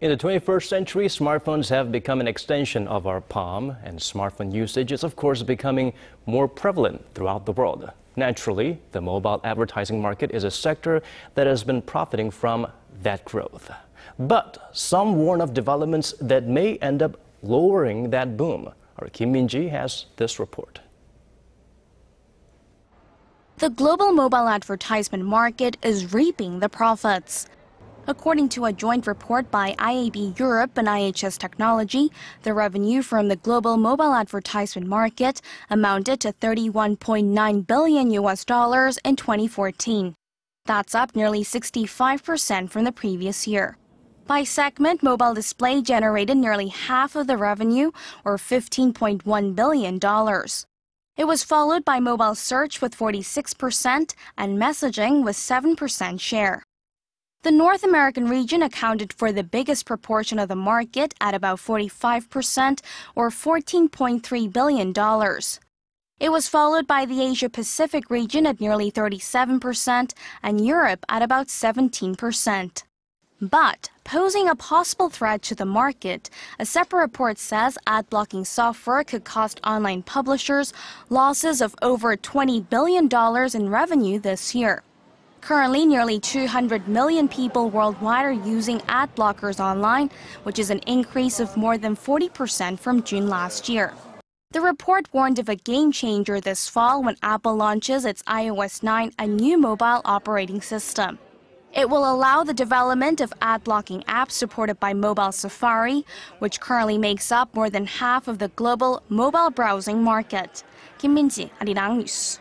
In the 21st century, smartphones have become an extension of our palm, and smartphone usage is, of course, becoming more prevalent throughout the world. Naturally, the mobile advertising market is a sector that has been profiting from that growth. But some warn of developments that may end up lowering that boom. Our Kim Min-ji has this report. The global mobile advertisement market is reaping the profits. According to a joint report by IAB Europe and IHS Technology, the revenue from the global mobile advertisement market amounted to $31.9 billion in 2014. That's up nearly 65% from the previous year. By segment, mobile display generated nearly half of the revenue, or $15.1 billion. It was followed by mobile search with 46% and messaging with 7% share. The North American region accounted for the biggest proportion of the market at about 45%, or $14.3 billion. It was followed by the Asia-Pacific region at nearly 37% and Europe at about 17%. But posing a possible threat to the market, a separate report says ad-blocking software could cost online publishers losses of over $20 billion in revenue this year. Currently, nearly 200 million people worldwide are using ad blockers online, which is an increase of more than 40% from June last year. The report warned of a game-changer this fall when Apple launches its iOS 9, a new mobile operating system. It will allow the development of ad-blocking apps supported by Mobile Safari, which currently makes up more than half of the global mobile browsing market. Kim Min-ji, Arirang News.